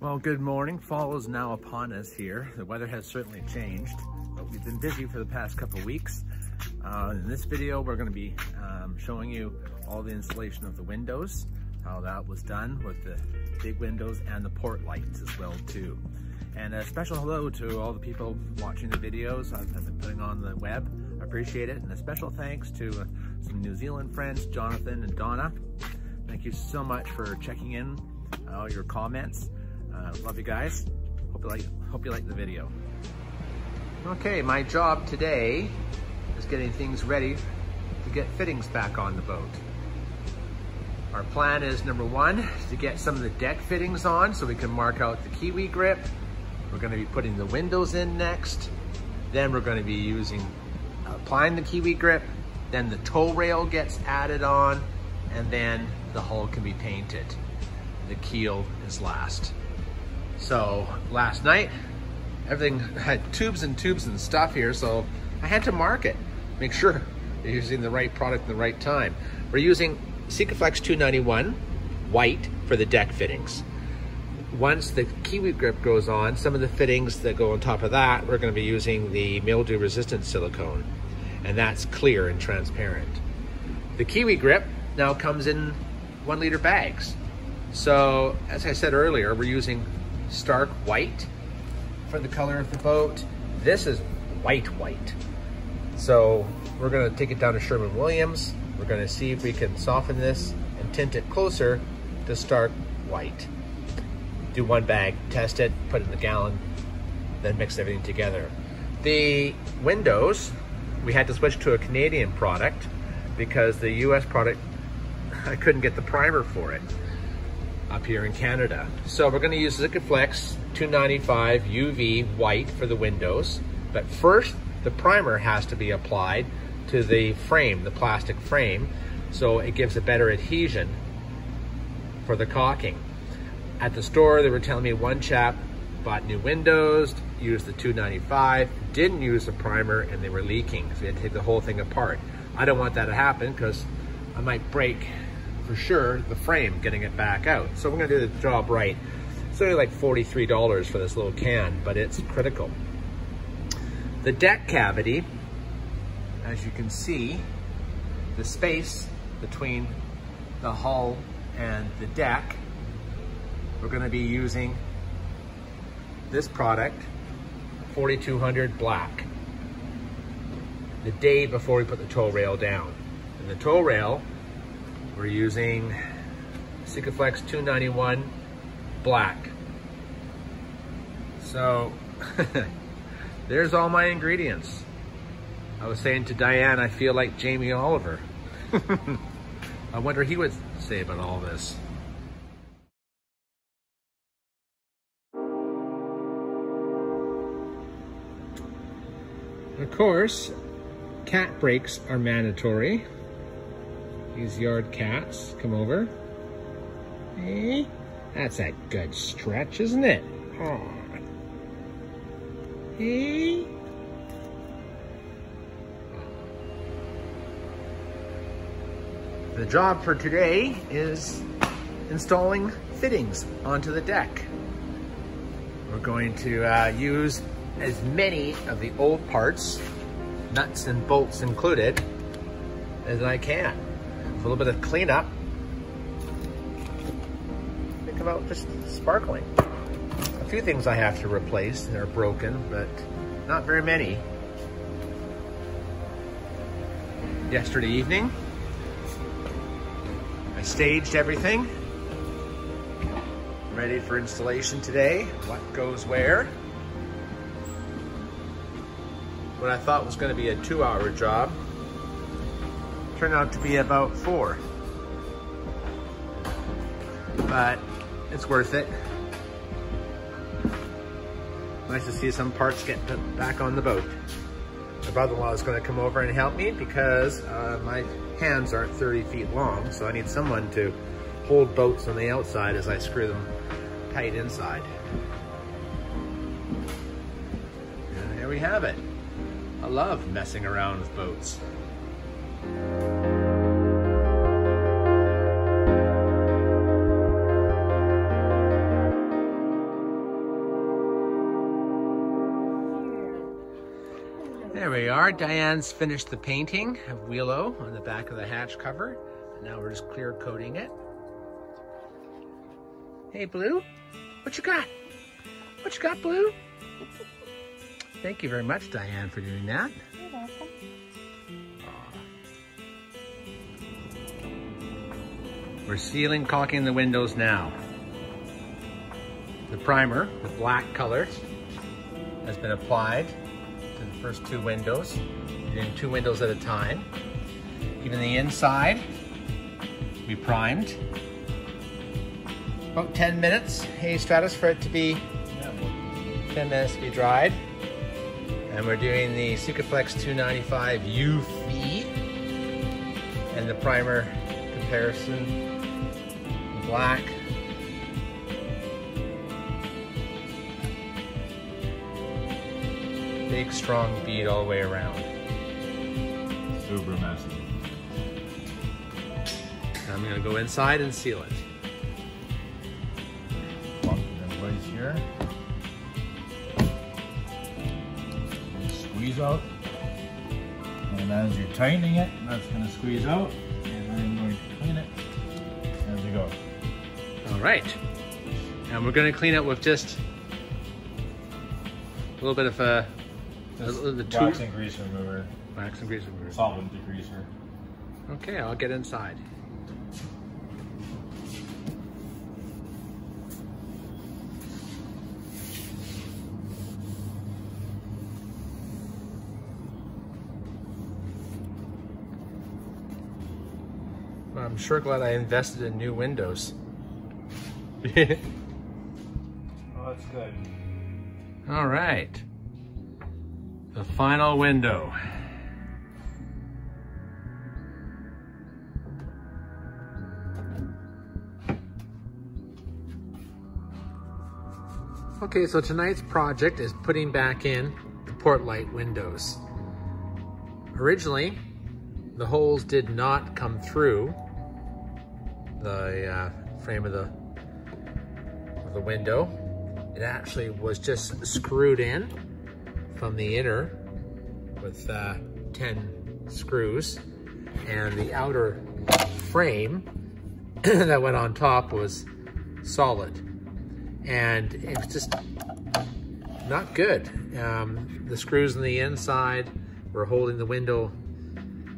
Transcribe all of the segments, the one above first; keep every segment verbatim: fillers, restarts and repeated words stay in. Well, good morning. Fall is now upon us here. The weather has certainly changed, but we've been busy for the past couple weeks. Uh, in this video, we're going to be um, showing you all the installation of the windows, how that was done with the big windows and the port lights as well too. And a special hello to all the people watching the videos I've been putting on the web. I appreciate it. And a special thanks to uh, some New Zealand friends, Jonathan and Donna. Thank you so much for checking in, all uh, your comments. Uh, love you guys. Hope you like, hope you like the video. Okay, my job today is getting things ready to get fittings back on the boat. Our plan is, number one, to get some of the deck fittings on so we can mark out the Kiwi grip. We're going to be putting the windows in next. Then we're going to be using, applying the Kiwi grip. Then the tow rail gets added on, and then the hull can be painted. The keel is last. So last night, everything had tubes and tubes and stuff here, so I had to mark it, make sure you're using the right product at the right time. We're using Sikaflex two ninety-one white for the deck fittings. Once the Kiwi grip goes on, some of the fittings that go on top of that, we're going to be using the mildew resistant silicone, and that's clear and transparent. The Kiwi grip now comes in one liter bags. So as I said earlier, we're using stark white for the color of the boat. This is white, white. So we're going to take it down to Sherman Williams. We're going to see if we can soften this and tint it closer to stark white. Do one bag, test it, put it in the gallon, then mix everything together. The windows, we had to switch to a Canadian product because the U S product, I couldn't get the primer for it up here in Canada. So we're gonna use Sikaflex two ninety-five U V white for the windows, but first the primer has to be applied to the frame, the plastic frame, so it gives a better adhesion for the caulking. At the store, they were telling me one chap bought new windows, used the two ninety-five, didn't use the primer, and they were leaking, so they had to take the whole thing apart. I don't want that to happen because I might break, for sure, the frame getting it back out. So we're gonna do the job right. It's only like forty-three dollars for this little can, but it's critical. The deck cavity, as you can see, the space between the hull and the deck, we're going to be using this product, forty-two hundred black, the day before we put the tow rail down. And the tow rail, we're using Sikaflex two ninety-one black. So there's all my ingredients. I was saying to Diane, I feel like Jamie Oliver. I wonder what he would say about all this. Of course, cat breaks are mandatory. These yard cats come over. Hey, that's a good stretch, isn't it? Oh. Hey. The job for today is installing fittings onto the deck. We're going to uh, use as many of the old parts, nuts and bolts included, as I can. With a little bit of cleanup, think about just sparkling. A few things I have to replace that are broken, but not very many. Yesterday evening, I staged everything, ready for installation today, what goes where. What I thought was going to be a two-hour job turned out to be about four. But it's worth it. Nice to see some parts get put back on the boat. My brother-in-law is going to come over and help me because uh, my hands aren't thirty feet long, so I need someone to hold bolts on the outside as I screw them tight inside. And there we have it. I love messing around with boats. are. Diane's finished the painting of Wheelo on the back of the hatch cover. Now we're just clear coating it. Hey, Blue, what you got? What you got, Blue? Thank you very much, Diane, for doing that. You're welcome. We're sealing, caulking the windows now. The primer, the black color, has been applied to the first two windows. You're doing two windows at a time. Even the inside, we primed. About ten minutes, hey Stratos, for it to be, ten minutes to be dried. And we're doing the Sikaflex two ninety-five U V and the primer comparison, black. Big, strong bead all the way around. Super massive. I'm gonna go inside and seal it. Lock them right here. And squeeze out. And as you're tightening it, that's gonna squeeze out. And I'm going to clean it as we go. All right. And we're gonna clean it with just a little bit of a the wax and grease remover. Wax and grease remover. Solvent degreaser. Okay, I'll get inside. Well, I'm sure glad I invested in new windows. Oh, that's good. All right. The final window. Okay, so tonight's project is putting back in the port light windows. Originally, the holes did not come through the uh, frame of the, of the window. It actually was just screwed in from the inner with uh, ten screws, and the outer frame that went on top was solid, and it was just not good. Um, the screws on the inside were holding the window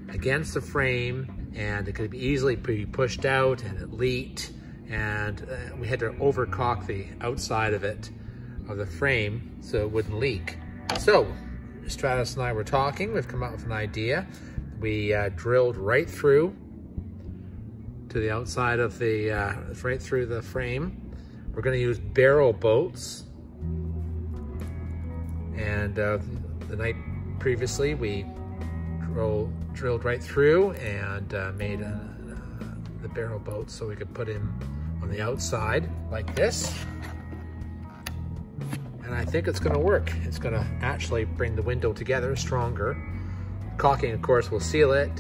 against the frame, and it could easily be pushed out, and it leaked, and uh, we had to overcaulk the outside of it, of the frame, so it wouldn't leak. So, Stratos and I were talking, we've come up with an idea. We uh, drilled right through to the outside of the, uh, right through the frame. We're gonna use barrel bolts. And uh, the night previously, we drill, drilled right through and uh, made uh, uh, the barrel bolts so we could put in on the outside like this. And I think it's gonna work. It's gonna actually bring the window together stronger. Caulking, of course, will seal it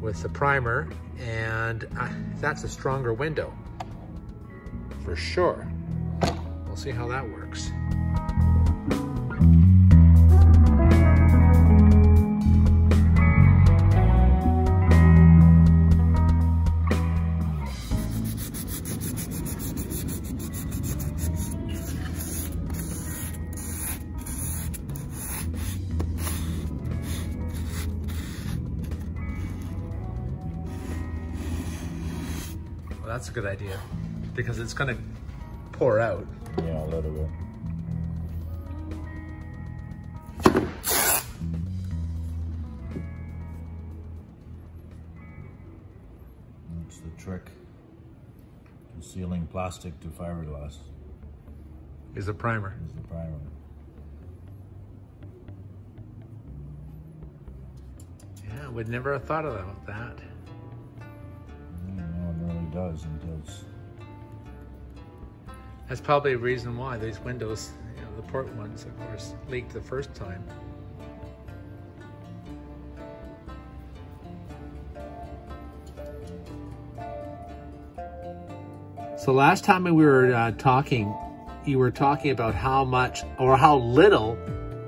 with the primer, and uh, that's a stronger window, for sure. We'll see how that works. That's a good idea, because it's gonna pour out. Yeah, a little bit. That's the trick to sealing plastic to fiberglass. Is the primer. Is the primer. Yeah, I would never have thought about that. Does until it's... That's probably a reason why these windows, you know, the port ones, of course, leaked the first time. So last time we were uh, talking, you were talking about how much or how little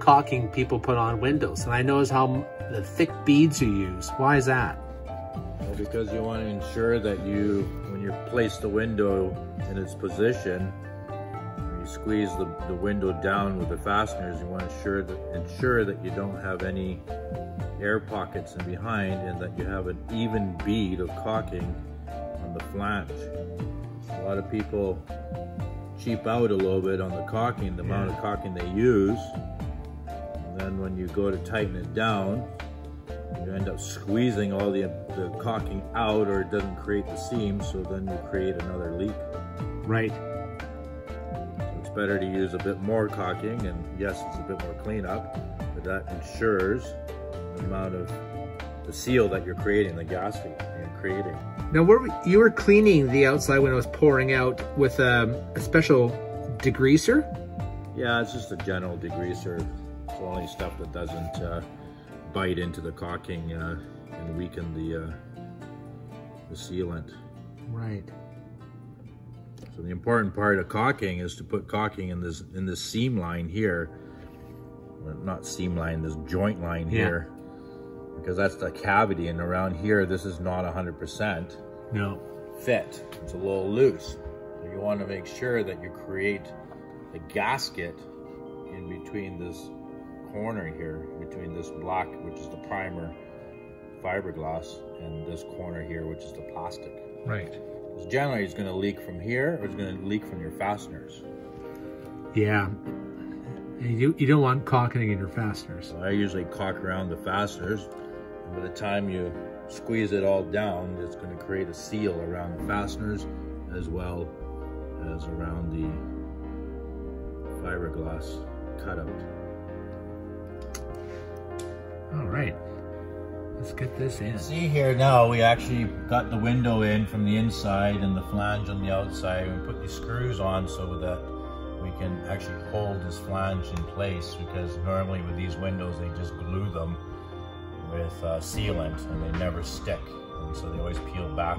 caulking people put on windows, and I notice how the thick beads you use. Why is that? Well, because you want to ensure that you, when you place the window in its position, you squeeze the, the window down with the fasteners, you want to ensure that, ensure that you don't have any air pockets in behind, and that you have an even bead of caulking on the flange. A lot of people cheap out a little bit on the caulking, the yeah. amount of caulking they use, and then when you go to tighten it down, you end up squeezing all the, the caulking out, or it doesn't create the seam, so then you create another leak. Right. So it's better to use a bit more caulking, and yes, it's a bit more cleanup, but that ensures the amount of the seal that you're creating, the gasket you're creating. Now, where we, you were cleaning the outside when it was pouring out with um, a special degreaser? Yeah, it's just a general degreaser. It's only stuff that doesn't uh, bite into the caulking uh, and weaken the, uh, the sealant. Right. So the important part of caulking is to put caulking in this in this seam line here, well, not seam line, this joint line yeah. here. Because that's the cavity, and around here, this is not one hundred percent no. fit. It's a little loose. So you want to make sure that you create a gasket in between this corner here, between this block, which is the primer fiberglass, and this corner here, which is the plastic. Right. Because generally, it's going to leak from here, or it's going to leak from your fasteners. Yeah. You, you don't want caulking in your fasteners. Well, I usually caulk around the fasteners. By the time you squeeze it all down, it's going to create a seal around the fasteners as well as around the fiberglass cutout. All right, let's get this in. See here now, we actually got the window in from the inside and the flange on the outside. We put these screws on so that we can actually hold this flange in place, because normally with these windows, they just glue them with uh, sealant and they never stick, and so they always peel back.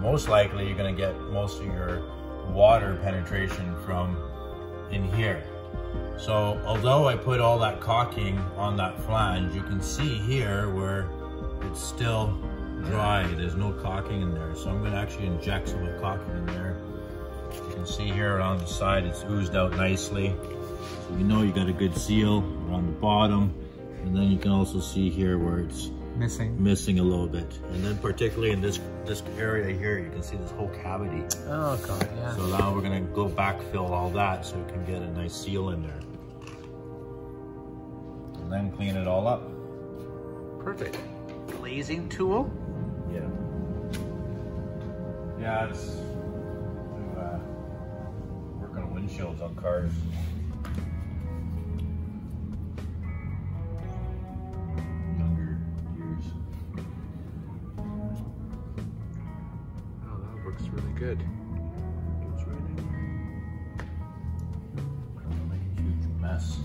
Most likely you're going to get most of your water penetration from in here. So although I put all that caulking on that flange, you can see here where it's still dry, there's no caulking in there, so I'm going to actually inject some of the caulking in there. You can see here around the side it's oozed out nicely, so you know you got a good seal around the bottom. And then you can also see here where it's missing missing a little bit. And then particularly in this this area here, you can see this whole cavity. Oh God, yeah. So now we're going to go backfill all that so we can get a nice seal in there. And then clean it all up. Perfect. Glazing tool? Yeah. Yeah, it's to uh, work on windshields on cars. Good. Goes right in. I don't make a huge mess.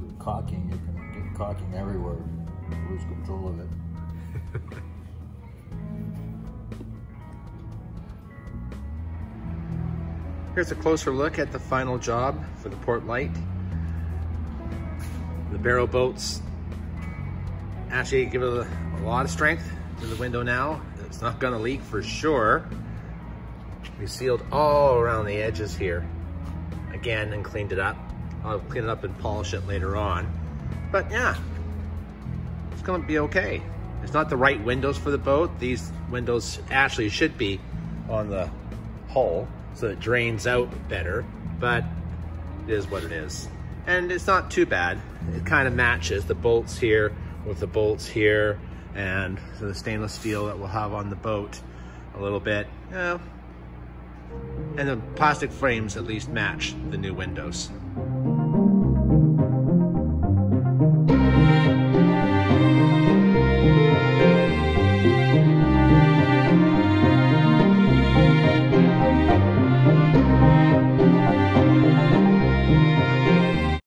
With caulking, you can get caulking everywhere. You lose control of it. Here's a closer look at the final job for the port light. The barrel bolts actually give it a, a lot of strength to the window now. It's not going to leak for sure. We sealed all around the edges here again and cleaned it up. I'll clean it up and polish it later on. But yeah, it's going to be okay. It's not the right windows for the boat. These windows actually should be on the hull so it drains out better, but it is what it is. And it's not too bad. It kind of matches the bolts here with the bolts here and the stainless steel that we'll have on the boat a little bit. You know, and the plastic frames at least match the new windows.